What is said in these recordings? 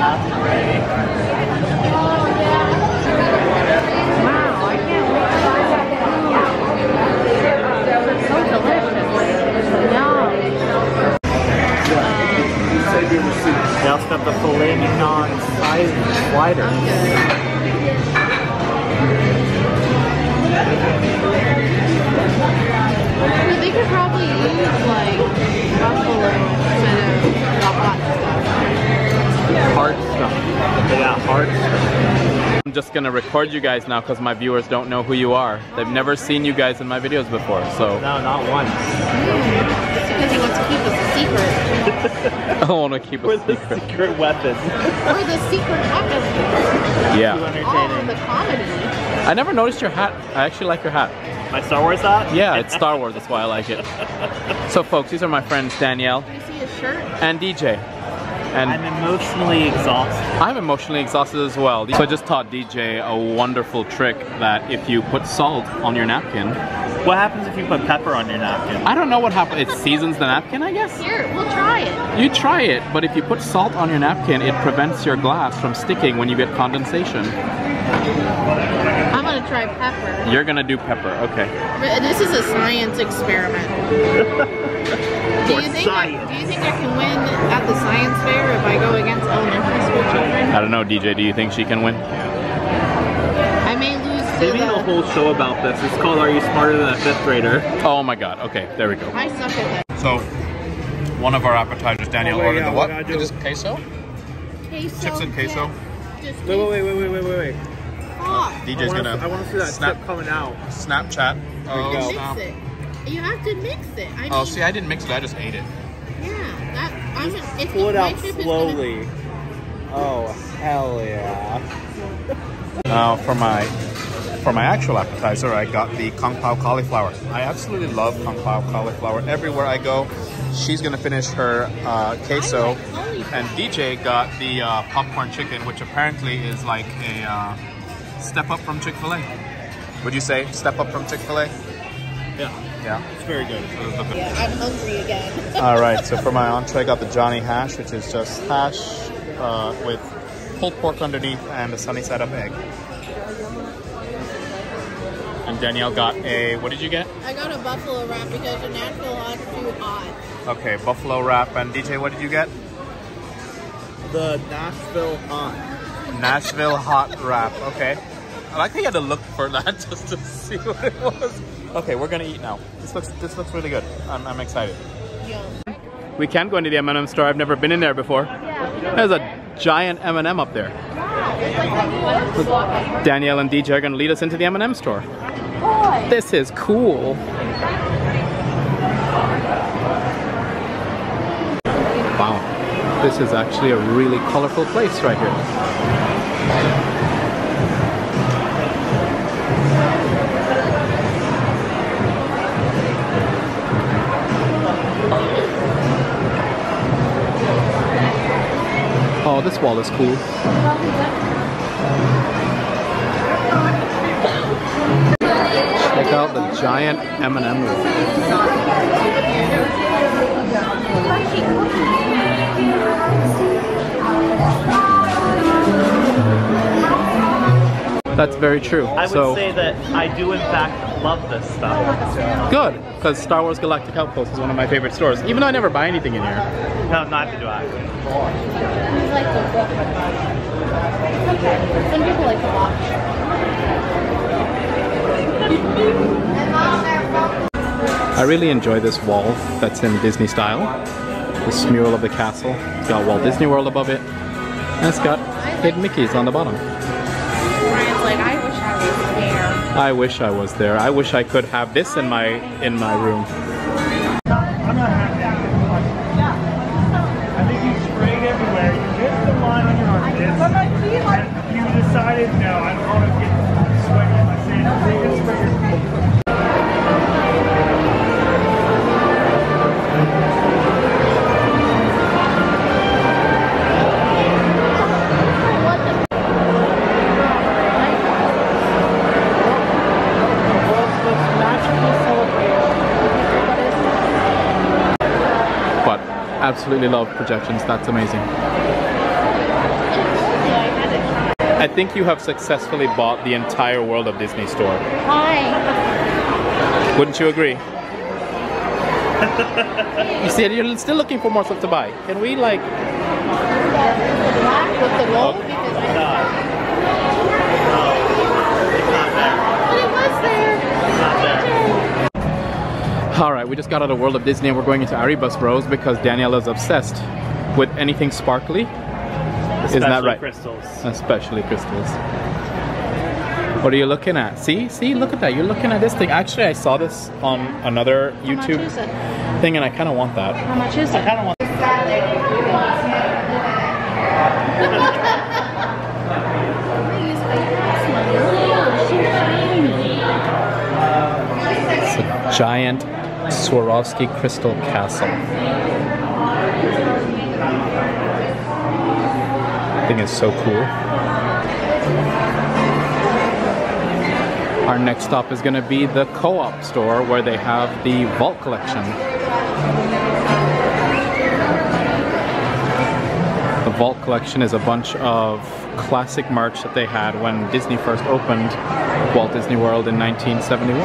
I'm just gonna record you guys now because my viewers don't know who you are. They've never seen you guys in my videos before, so. No, not once. Because he wants to keep us a secret. I don't want to keep us a secret. We're the secret weapon. We're the secret weapon. Yeah. All the comedy. I never noticed your hat. I actually like your hat. My Star Wars hat? Yeah, it's Star Wars. That's why I like it. So, folks, these are my friends Danielle. Can you see his shirt? And DJ. And I'm emotionally exhausted. I'm emotionally exhausted as well. So I just taught DJ a wonderful trick that if you put salt on your napkin. What happens if you put pepper on your napkin? I don't know what happens. It seasons the napkin, I guess? Here, we'll try it. You try it, but if you put salt on your napkin, it prevents your glass from sticking when you get condensation. I'm gonna try pepper. You're gonna do pepper, okay. This is a science experiment. Do you think I can win at the science fair if I go against elementary school children? I don't know, DJ. Do you think she can win? I may lose to the... They made a whole show about this. It's called Are You Smarter Than a Fifth Grader? Oh my god. Okay, there we go. I suck at that. So, one of our appetizers, Danielle, ordered the what? Just queso? Queso. Chips and queso? Yeah. Just queso. Wait. Oh, DJ's gonna... I want to see that chip coming out. Snapchat. Oh, snap. You have to mix it. I mean, oh, see, I didn't mix it. I just ate it. Yeah, that. I'm just. It's pull it out slowly. Gonna... Oh hell yeah! Now for my actual appetizer, I got the Kung Pao cauliflower. I absolutely love Kung Pao cauliflower. Everywhere I go, she's gonna finish her queso, and DJ got the popcorn chicken, which apparently is like a step up from Chick-fil-A. Would you say step up from Chick-fil-A? Yeah. Yeah. It's very good. Yeah, I'm hungry again. Alright, so for my entree I got the Johnny Hash, which is just hash with pulled pork underneath and a sunny side up egg. And Danielle got a, what did you get? I got a buffalo wrap because the natural odds too hot. Okay, buffalo wrap. And DJ, what did you get? The Nashville hot. Nashville hot wrap, okay. I like how you had to look for that just to see what it was. Okay, we're gonna eat now. This looks really good. I'm excited. Yum. We can go into the M&M store. I've never been in there before. Yeah, there's a giant M&M up there. Yeah, it's like Danielle and DJ are gonna lead us into the M&M store. Boy. This is cool. Wow, this is actually a really colorful place right here. Oh, this wall is cool. Check out the giant M&M. That's very true. I would say that I do in fact love this stuff. Good, because Star Wars Galactic Outpost is one of my favorite stores, even though I never buy anything in here. No, neither do I. Some people like to watch. I really enjoy this wall that's in Disney style. This mural of the castle. It's got Walt Disney World above it. And it's got hidden Mickeys on the bottom. Brian's like, I wish I was there. I wish I was there. I wish I could have this in my room. Absolutely love projections, that's amazing. I think you have successfully bought the entire World of Disney store. Hi. Wouldn't you agree? You said you're still looking for more stuff to buy. Can we like... Alright, we just got out of World of Disney and we're going into Aribus Bros because Danielle is obsessed with anything sparkly. Isn't that right? Crystals. Especially crystals. What are you looking at? See? See? Look at that. You're looking at this thing. Actually, I saw this on another YouTube thing and I kind of want that. How much is it? I kind of want that. It's a giant Swarovski crystal castle. I think it's so cool. Our next stop is going to be the co-op store where they have the vault collection. The vault collection is a bunch of classic merch that they had when Disney first opened Walt Disney World in 1971.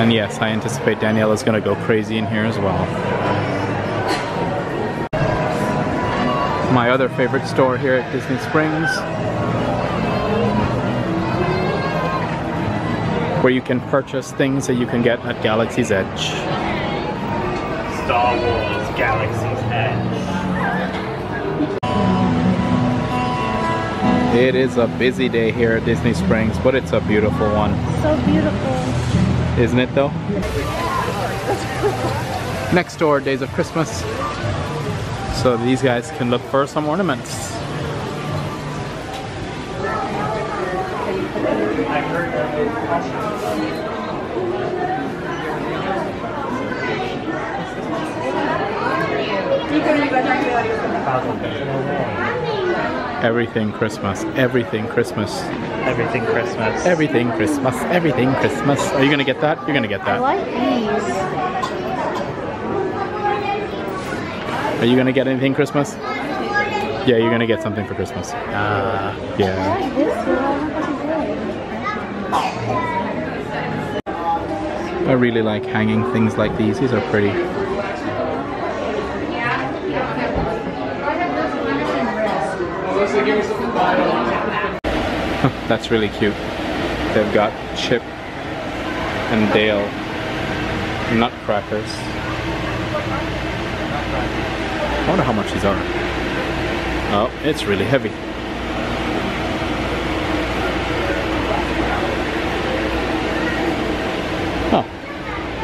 And yes, I anticipate Danielle is going to go crazy in here as well. My other favorite store here at Disney Springs, where you can purchase things that you can get at Galaxy's Edge. Star Wars, Galaxy's Edge. It is a busy day here at Disney Springs, but it's a beautiful one. So beautiful. Isn't it though? Next door, Days of Christmas. So these guys can look for some ornaments. Everything Christmas, everything Christmas. Everything Christmas. Everything Christmas, everything Christmas. Are you gonna get that? You're gonna get that. I like these. Are you gonna get anything Christmas? Yeah, you're gonna get something for Christmas. Yeah. I really like hanging things like these. These are pretty. That's really cute. They've got Chip and Dale nutcrackers. I wonder how much these are. Oh, it's really heavy. Oh,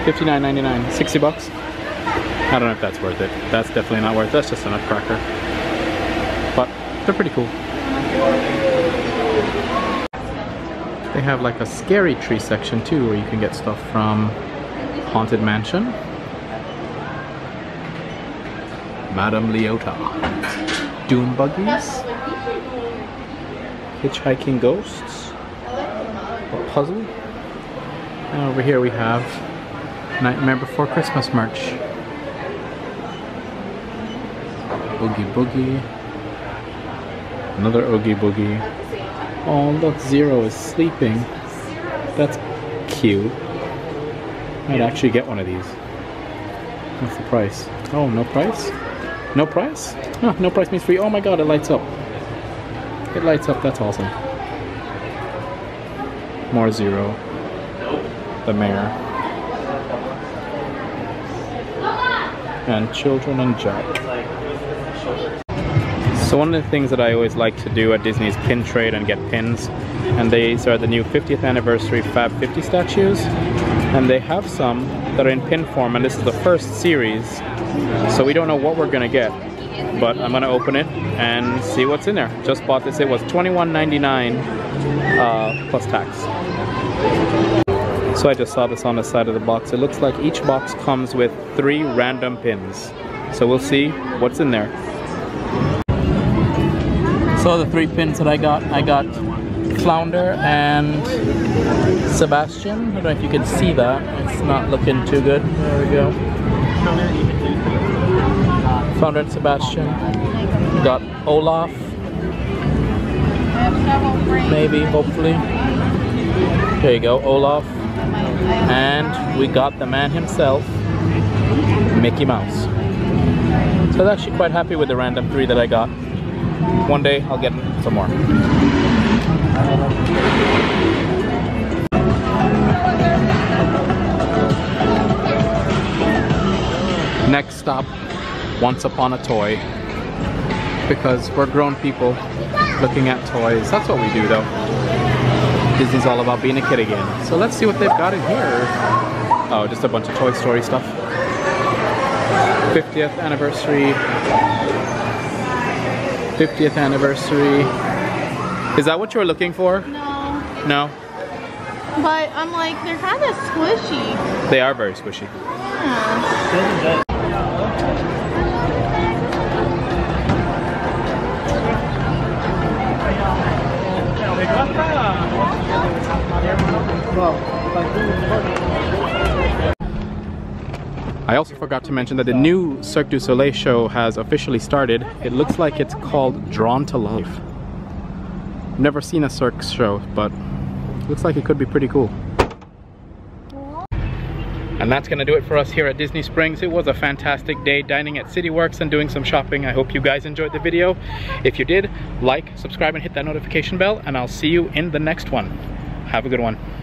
$59.99, 60 bucks. I don't know if that's worth it. That's definitely not worth it. That's just a nutcracker. But they're pretty cool. They have like a scary tree section too, where you can get stuff from Haunted Mansion. Madame Leota, Doom buggies, Hitchhiking ghosts, a puzzle, and over here we have Nightmare Before Christmas merch, Oogie Boogie, another Oogie Boogie. Oh look, Zero is sleeping. That's cute. I'd actually get one of these. What's the price? Oh, no price? No price? No, no price means free. Oh my god, it lights up. It lights up, that's awesome. More Zero. The mayor. And children and Jack. So one of the things that I always like to do at Disney is pin trade and get pins. And these are the new 50th anniversary Fab 50 statues. And they have some that are in pin form, and this is the first series. So we don't know what we're gonna get, but I'm gonna open it and see what's in there. Just bought this, it was $21.99 plus tax. So I just saw this on the side of the box. It looks like each box comes with 3 random pins. So we'll see what's in there. So the 3 pins that I got Flounder and Sebastian. I don't know if you can see that. It's not looking too good. There we go. Flounder and Sebastian. We got Olaf. Maybe, hopefully. There you go, Olaf. And we got the man himself, Mickey Mouse. So I was actually quite happy with the random 3 that I got. One day I'll get some more. Next stop, Once Upon a Toy. Because we're grown people looking at toys. That's what we do though. Disney's all about being a kid again. So let's see what they've got in here. Oh, just a bunch of Toy Story stuff. 50th anniversary. 50th anniversary. Is that what you were looking for? No. No? But I'm like, they're kind of squishy. They are very squishy. Yeah. I also forgot to mention that the new Cirque du Soleil show has officially started. It looks like it's called Drawn to Life. Never seen a Cirque show, but looks like it could be pretty cool. And that's gonna do it for us here at Disney Springs. It was a fantastic day dining at Cityworks and doing some shopping. I hope you guys enjoyed the video. If you did, like, subscribe, and hit that notification bell, and I'll see you in the next one. Have a good one.